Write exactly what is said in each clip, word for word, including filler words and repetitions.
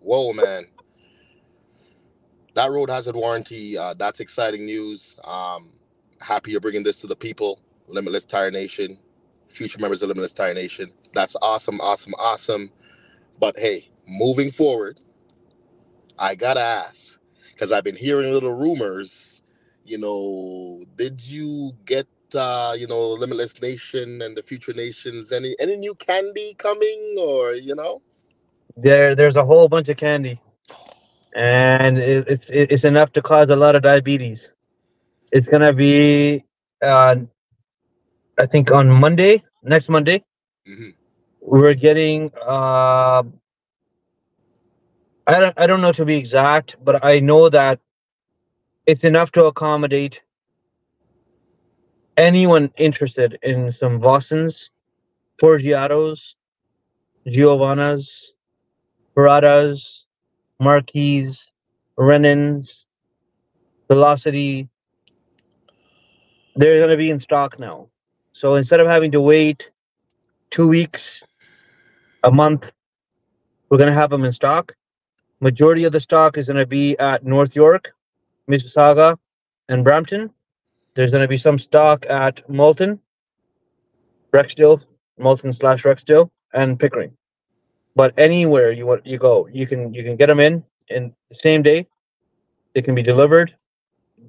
whoa, man. That road hazard warranty, uh, that's exciting news. Um, happy you're bringing this to the people, Limitless Tire Nation, future members of Limitless Tire Nation. That's awesome, awesome, awesome. But hey, moving forward, I gotta ask, because I've been hearing little rumors, you know, did you get, uh, you know, Limitless Nation and the Future Nations, any any new candy coming, or, you know? There, there's a whole bunch of candy. And it, it's it's enough to cause a lot of diabetes. It's gonna be, uh, I think, on Monday, next Monday. Mm-hmm. We're getting. Uh, I don't I don't know to be exact, but I know that it's enough to accommodate anyone interested in some Vossens, Forgiatos, Giovannas, Paradas, Marquis, Rennens, Velocity. They're going to be in stock now. So instead of having to wait two weeks, a month, we're going to have them in stock. Majority of the stock is going to be at North York, Mississauga, and Brampton. There's going to be some stock at Malton, Rexdale, Malton slash Rexdale, and Pickering. But anywhere you want you go, you can you can get them in in the same day. They can be delivered.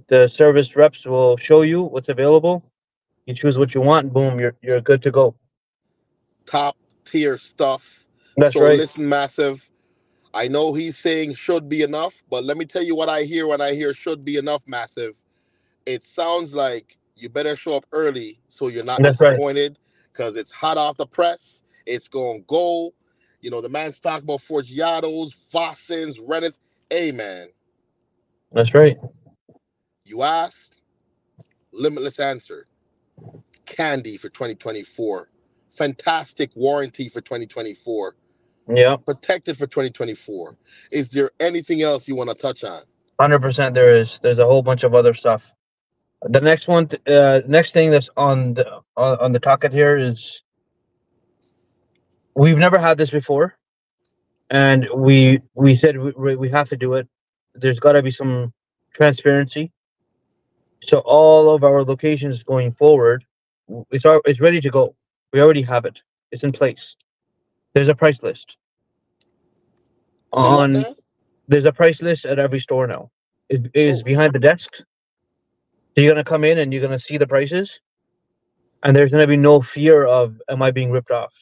The service reps will show you what's available. You choose what you want. Boom, you're you're good to go. Top tier stuff. That's so right. Listen, massive. I know he's saying should be enough, but let me tell you what I hear when I hear should be enough, massive. It sounds like you better show up early so you're not That's disappointed, because right. It's hot off the press. It's gonna go. You know, the man's talking about Forgiatos, Vossens, Reddits. Hey, man. That's right. You asked, Limitless answered. Candy for twenty twenty-four. Fantastic warranty for twenty twenty-four. Yeah. Protected for twenty twenty-four. Is there anything else you want to touch on? one hundred percent there is. There's a whole bunch of other stuff. The next one, uh, next thing that's on the, on, on the docket here is... We've never had this before, and we we said we, we have to do it. There's got to be some transparency. So all of our locations going forward, it's our, it's ready to go. We already have it. It's in place. There's a price list. On there's a price list at every store now. It is behind the desk. So you're gonna come in and you're gonna see the prices, and there's gonna be no fear of am I being ripped off.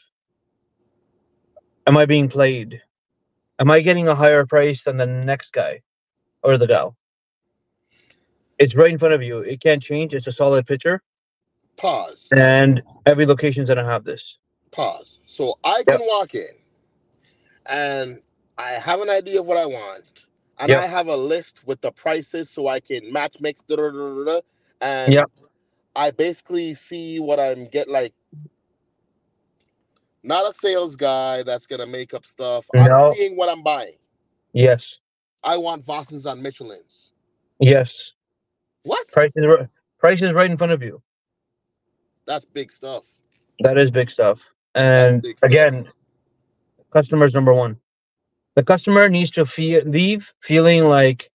Am I being played? Am I getting a higher price than the next guy or the gal? It's right in front of you. It can't change. It's a solid picture. Pause. And every location's gonna have this. Pause. So I can yep. walk in and I have an idea of what I want. And yep. I have a list with the prices so I can match mix. Da, da, da, da, da, and yep. I basically see what I'm getting, like, not a sales guy that's going to make up stuff. No. I'm seeing what I'm buying. Yes. I want Vossens on Michelin's. Yes. What? Price is, price is right in front of you. That's big stuff. That is big stuff. And big stuff. Again, customer's number one. The customer needs to feel, leave feeling like,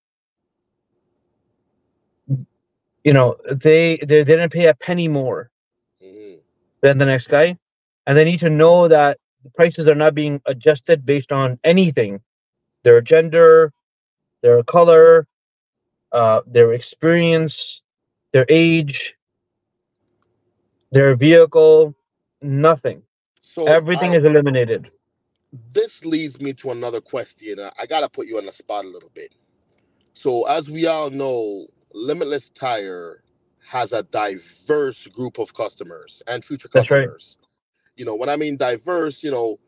you know, they, they, they didn't pay a penny more mm-hmm. than the next guy. And they need to know that the prices are not being adjusted based on anything. Their gender, their color, uh, their experience, their age, their vehicle, nothing. So everything I, is eliminated. This leads me to another question. I got to put you on the spot a little bit. So as we all know, Limitless Tire has a diverse group of customers and future customers. That's right. You know, when I mean diverse, you know,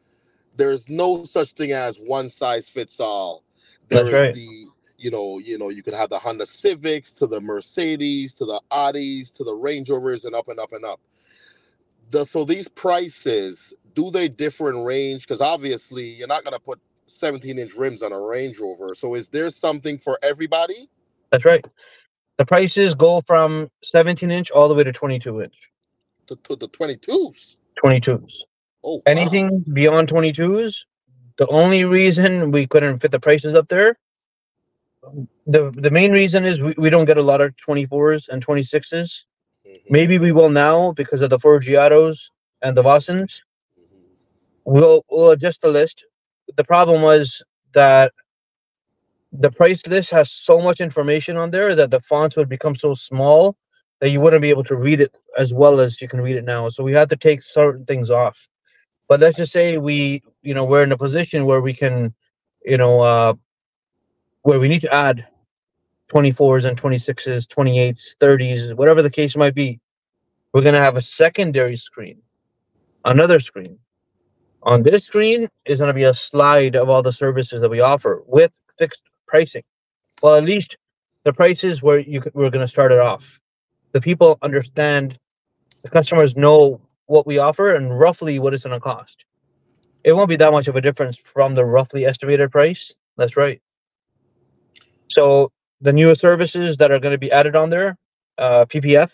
there's no such thing as one size fits all. There's right. the, you know, you know, you could have the Honda Civics to the Mercedes to the Audis to the Range Rovers and up and up and up. The, so these prices, do they differ in range? Because obviously you're not going to put seventeen inch rims on a Range Rover. So is there something for everybody? That's right. The prices go from seventeen inch all the way to twenty-two inch. To, to the twenty-twos? twenty-twos. Oh, wow. Anything beyond twenty-twos, The only reason we couldn't fit the prices up there, the the main reason is we, we don't get a lot of twenty-fours and twenty-sixes. Mm-hmm. Maybe we will now because of the Forgiatos and the Vossens. Mm-hmm. We'll, we'll adjust the list. The problem was that the price list has so much information on there that the fonts would become so small that you wouldn't be able to read it as well as you can read it now. So we had to take certain things off. But let's just say we, you know, we're in a position where we can, you know, uh, where we need to add twenty-fours and twenty-sixes, twenty-eights, thirties, whatever the case might be. We're going to have a secondary screen, another screen. On this screen is going to be a slide of all the services that we offer with fixed pricing. Well, at least the prices where you could, we're going to start it off. The people understand, the customers know what we offer and roughly what it's going to cost. It won't be that much of a difference from the roughly estimated price. That's right. So the newer services that are going to be added on there, uh, P P F,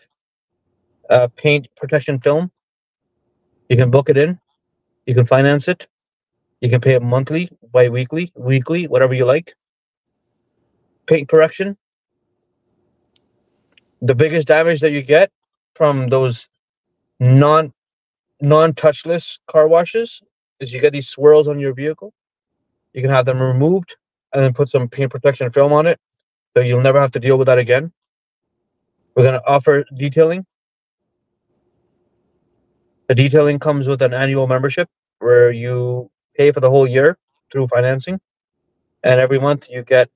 uh, paint protection film. You can book it in. You can finance it. You can pay it monthly, bi-weekly, weekly, whatever you like. Paint correction. The biggest damage that you get from those non non-touchless car washes is you get these swirls on your vehicle. You can have them removed and then put some paint protection film on it, so you'll never have to deal with that again. We're going to offer detailing. The detailing comes with an annual membership where you pay for the whole year through financing, and every month you get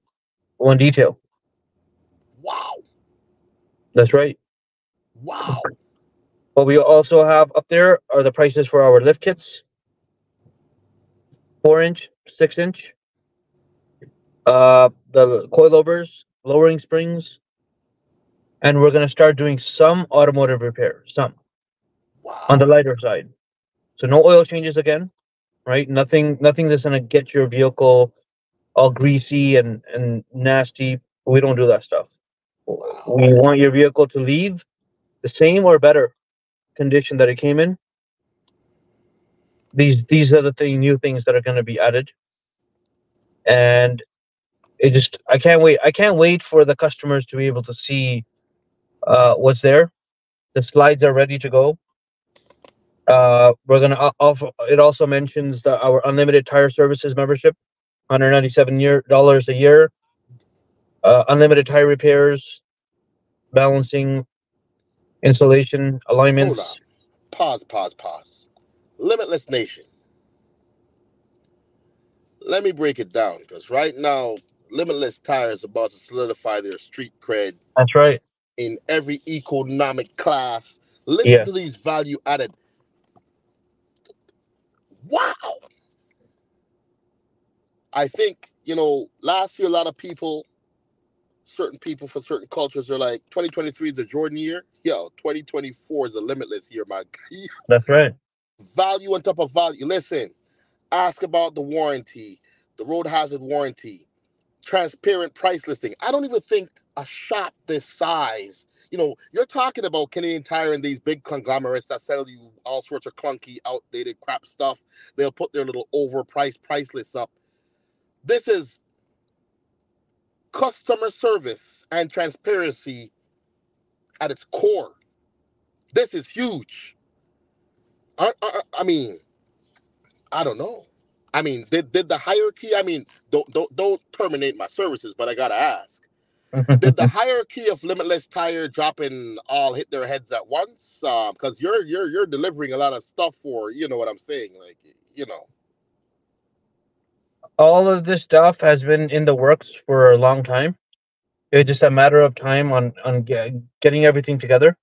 one detail. Wow. That's right. Wow. What we also have up there are the prices for our lift kits. Four inch, six inch. Uh, the coilovers, lowering springs. And we're going to start doing some automotive repair. Some. Wow. On the lighter side. So no oil changes again. Right? Nothing nothing that's going to get your vehicle all greasy and, and nasty. We don't do that stuff. Wow. We want your vehicle to leave the same or better condition that it came in. These these are the thing, new things that are going to be added, and it just I can't wait. I can't wait for the customers to be able to see uh, what's there. The slides are ready to go. Uh, we're going to offer. It also mentions the, our unlimited tire services membership, one hundred ninety-seven dollars a year, uh, unlimited tire repairs, balancing, installation, alignments. Hold on. Pause, pause, pause. Limitless Nation. Let me break it down, because right now, Limitless Tire is about to solidify their street cred. That's right. In every economic class. Listen yeah. to these value-added. Wow! I think, you know, last year, a lot of people... certain people for certain cultures are like, twenty twenty-three is the Jordan year. Yo, twenty twenty-four is the Limitless year, my God. That's right. Value on top of value. Listen, ask about the warranty, the road hazard warranty, transparent price listing. I don't even think a shop this size, you know, you're talking about Canadian Tire and these big conglomerates that sell you all sorts of clunky, outdated crap stuff. They'll put their little overpriced price lists up. This is customer service and transparency at its core. This is huge. I, I, I mean, I don't know. I mean, did, did the hierarchy, I mean, don't, don't, don't terminate my services, but I got to ask. Did the hierarchy of Limitless Tire dropping all hit their heads at once? Because um, you're, you're, you're delivering a lot of stuff for, you know what I'm saying? Like, you know. All of this stuff has been in the works for a long time. It's just a matter of time on, on get, getting everything together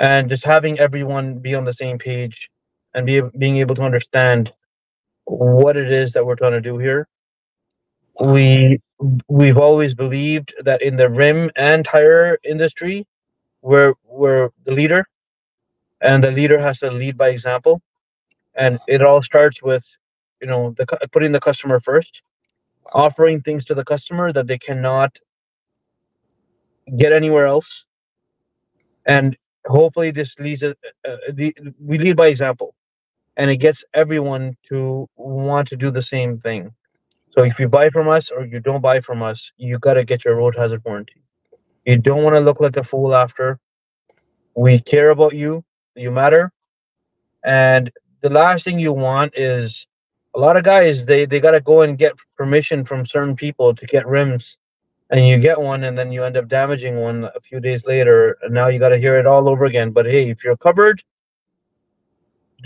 and just having everyone be on the same page and be being able to understand what it is that we're trying to do here. We, we've always believed that in the rim and tire industry, we're, we're the leader, and the leader has to lead by example. And it all starts with, you know, the, putting the customer first, offering things to the customer that they cannot get anywhere else. And hopefully this leads, uh, uh, the, we lead by example. and it gets everyone to want to do the same thing. So if you buy from us or you don't buy from us, you got to get your road hazard warranty. You don't want to look like a fool after. We care about you. You matter. And the last thing you want is a lot of guys, they, they got to go and get permission from certain people to get rims. And you get one, and then you end up damaging one a few days later. And now you got to hear it all over again. But hey, if you're covered,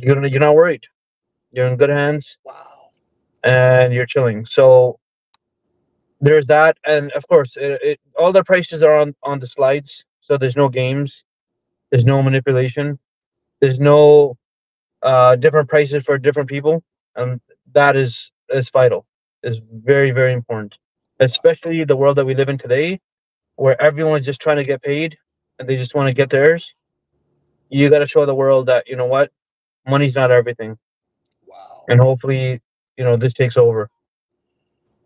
you're you're not worried. You're in good hands. Wow. And you're chilling. So there's that, and of course, it, it, all the prices are on on the slides. So there's no games, there's no manipulation, there's no uh, different prices for different people, and that is is vital. It's very very important. Especially the world that we live in today, where everyone's just trying to get paid and they just want to get theirs. You got to show the world that, you know what, money's not everything. Wow. And hopefully, you know, this takes over.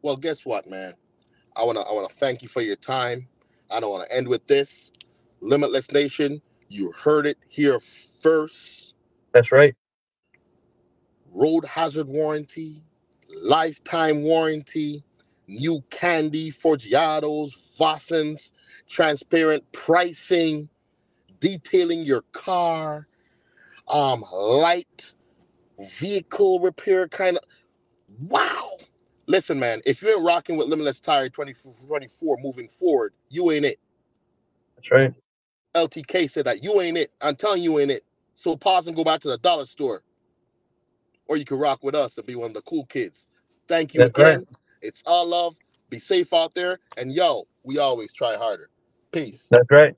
Well, guess what, man? I want to I want to thank you for your time. I don't want to end with this. Limitless Nation, you heard it here first. That's right. Road hazard warranty, lifetime warranty, new candy, Forgiatos, Vossens, transparent pricing, detailing your car, um, light vehicle repair kind of. Wow. Listen, man, if you ain't rocking with Limitless Tire twenty twenty-four moving forward, you ain't it. That's right. L T K said that. You ain't it. I'm telling you, you ain't it. So pause and go back to the dollar store. Or you can rock with us and be one of the cool kids. Thank you again. Right. It's all love. Be safe out there. And, yo, we always try harder. Peace. That's right.